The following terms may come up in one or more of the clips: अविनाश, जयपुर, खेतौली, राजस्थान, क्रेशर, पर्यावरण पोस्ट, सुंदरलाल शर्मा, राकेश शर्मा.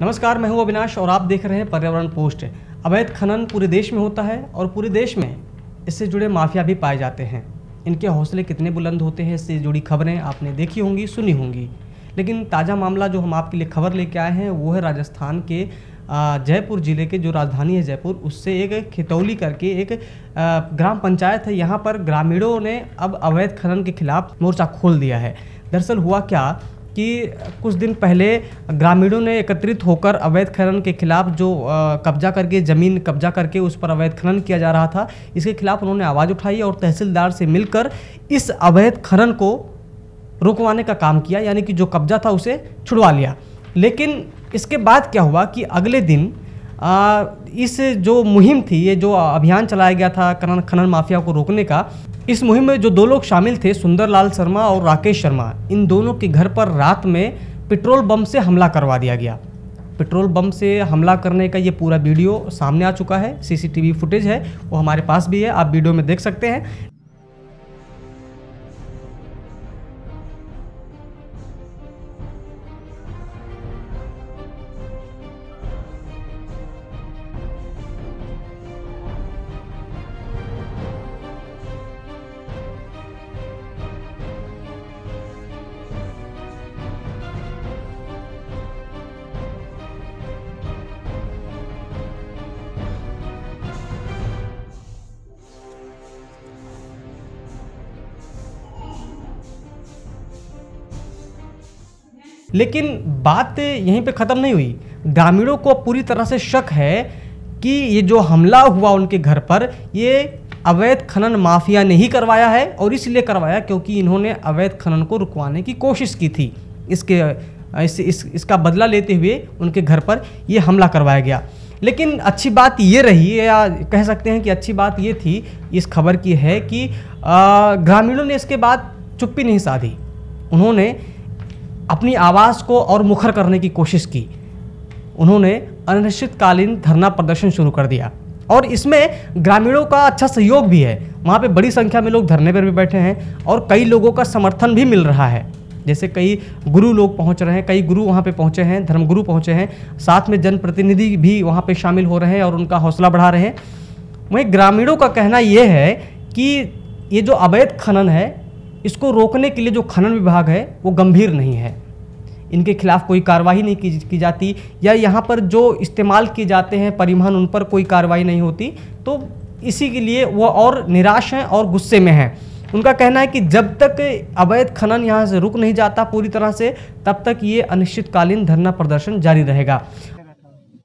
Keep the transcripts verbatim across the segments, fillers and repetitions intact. नमस्कार, मैं हूं अविनाश और आप देख रहे हैं पर्यावरण पोस्ट। अवैध खनन पूरे देश में होता है और पूरे देश में इससे जुड़े माफिया भी पाए जाते हैं। इनके हौसले कितने बुलंद होते हैं, इससे जुड़ी खबरें आपने देखी होंगी, सुनी होंगी। लेकिन ताज़ा मामला जो हम आपके लिए खबर लेके आए हैं वो है राजस्थान के जयपुर ज़िले के, जो राजधानी है जयपुर, उससे एक खेतौली करके एक ग्राम पंचायत है। यहाँ पर ग्रामीणों ने अब अवैध खनन के खिलाफ मोर्चा खोल दिया है। दरअसल हुआ क्या कि कुछ दिन पहले ग्रामीणों ने एकत्रित होकर अवैध खनन के खिलाफ, जो कब्जा करके ज़मीन कब्जा करके उस पर अवैध खनन किया जा रहा था, इसके खिलाफ उन्होंने आवाज़ उठाई और तहसीलदार से मिलकर इस अवैध खनन को रुकवाने का काम किया, यानी कि जो कब्जा था उसे छुड़वा लिया। लेकिन इसके बाद क्या हुआ कि अगले दिन आ, इस जो मुहिम थी, ये जो अभियान चलाया गया था खनन खनन माफिया को रोकने का, इस मुहिम में जो दो लोग शामिल थे, सुंदरलाल शर्मा और राकेश शर्मा, इन दोनों के घर पर रात में पेट्रोल बम से हमला करवा दिया गया। पेट्रोल बम से हमला करने का ये पूरा वीडियो सामने आ चुका है, सीसीटीवी फुटेज है, वो हमारे पास भी है, आप वीडियो में देख सकते हैं। लेकिन बात यहीं पे ख़त्म नहीं हुई। ग्रामीणों को पूरी तरह से शक है कि ये जो हमला हुआ उनके घर पर, ये अवैध खनन माफिया ने ही करवाया है, और इसलिए करवाया क्योंकि इन्होंने अवैध खनन को रुकवाने की कोशिश की थी। इसके इस, इस इसका बदला लेते हुए उनके घर पर ये हमला करवाया गया। लेकिन अच्छी बात ये रही, या कह सकते हैं कि अच्छी बात ये थी इस खबर की है कि ग्रामीणों ने इसके बाद चुप्पी नहीं साधी, उन्होंने अपनी आवाज़ को और मुखर करने की कोशिश की। उन्होंने अनिश्चितकालीन धरना प्रदर्शन शुरू कर दिया और इसमें ग्रामीणों का अच्छा सहयोग भी है। वहाँ पे बड़ी संख्या में लोग धरने पर भी बैठे हैं और कई लोगों का समर्थन भी मिल रहा है, जैसे कई गुरु लोग पहुँच रहे हैं, कई गुरु वहाँ पे पहुँचे हैं, धर्मगुरु पहुँचे हैं, साथ में जनप्रतिनिधि भी वहाँ पर शामिल हो रहे हैं और उनका हौसला बढ़ा रहे हैं। वहीं ग्रामीणों का कहना ये है कि ये जो अवैध खनन है, इसको रोकने के लिए जो खनन विभाग है वो गंभीर नहीं है, इनके खिलाफ कोई कार्रवाई नहीं की, की जाती, या यहाँ पर जो इस्तेमाल किए जाते हैं परिवहन, उन पर कोई कार्रवाई नहीं होती। तो इसी के लिए वो और निराश हैं और गुस्से में हैं। उनका कहना है कि जब तक अवैध खनन यहाँ से रुक नहीं जाता पूरी तरह से, तब तक ये अनिश्चितकालीन धरना प्रदर्शन जारी रहेगा।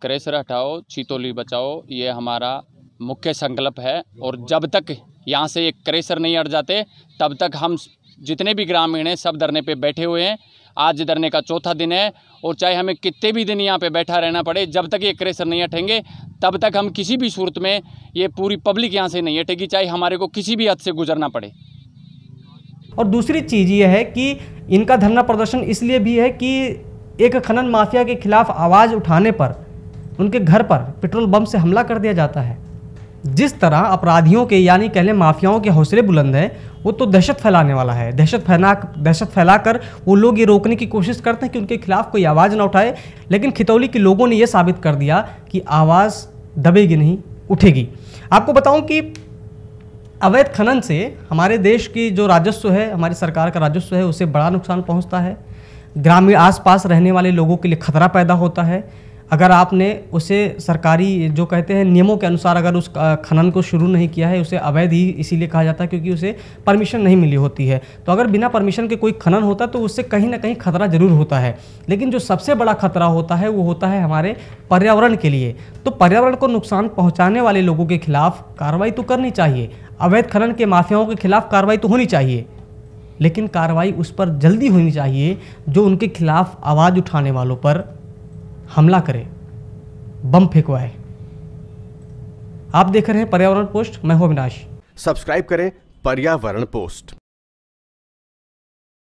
क्रेशर हटाओ, चितौली बचाओ, ये हमारा मुख्य संकल्प है, और जब तक यहाँ से एक क्रेशर नहीं हट जाते तब तक हम जितने भी ग्रामीण हैं सब धरने पे बैठे हुए हैं। आज धरने का चौथा दिन है और चाहे हमें कितने भी दिन यहाँ पे बैठा रहना पड़े, जब तक ये क्रेशर नहीं हटेंगे तब तक हम किसी भी सूरत में, ये पूरी पब्लिक यहाँ से नहीं हटेगी, चाहे हमारे को किसी भी हद से गुजरना पड़े। और दूसरी चीज़ ये है कि इनका धरना प्रदर्शन इसलिए भी है कि एक खनन माफिया के खिलाफ आवाज़ उठाने पर उनके घर पर पेट्रोल बम से हमला कर दिया जाता है। जिस तरह अपराधियों के, यानी कह लें माफियाओं के हौसले बुलंद हैं, वो तो दहशत फैलाने वाला है। दहशत फैला दहशत फैलाकर वो लोग ये रोकने की कोशिश करते हैं कि उनके खिलाफ कोई आवाज़ ना उठाए, लेकिन खितौली के लोगों ने ये साबित कर दिया कि आवाज़ दबेगी नहीं, उठेगी। आपको बताऊं कि अवैध खनन से हमारे देश की जो राजस्व है, हमारी सरकार का राजस्व है, उसे बड़ा नुकसान पहुँचता है। ग्रामीण आस पास रहने वाले लोगों के लिए खतरा पैदा होता है। अगर आपने उसे सरकारी जो कहते हैं नियमों के अनुसार अगर उस खनन को शुरू नहीं किया है, उसे अवैध ही इसीलिए कहा जाता है क्योंकि उसे परमिशन नहीं मिली होती है। तो अगर बिना परमिशन के कोई खनन होता तो उससे कहीं ना कहीं खतरा ज़रूर होता है। लेकिन जो सबसे बड़ा खतरा होता है वो होता है हमारे पर्यावरण के लिए। तो पर्यावरण को नुकसान पहुँचाने वाले लोगों के खिलाफ कार्रवाई तो करनी चाहिए, अवैध खनन के माफियाओं के खिलाफ कार्रवाई तो होनी चाहिए, लेकिन कार्रवाई उस पर जल्दी होनी चाहिए जो उनके खिलाफ आवाज़ उठाने वालों पर हमला करे, बम फेंकवाए। आप देख रहे हैं पर्यावरण पोस्ट, मैं हूं अविनाश। सब्सक्राइब करें पर्यावरण पोस्ट।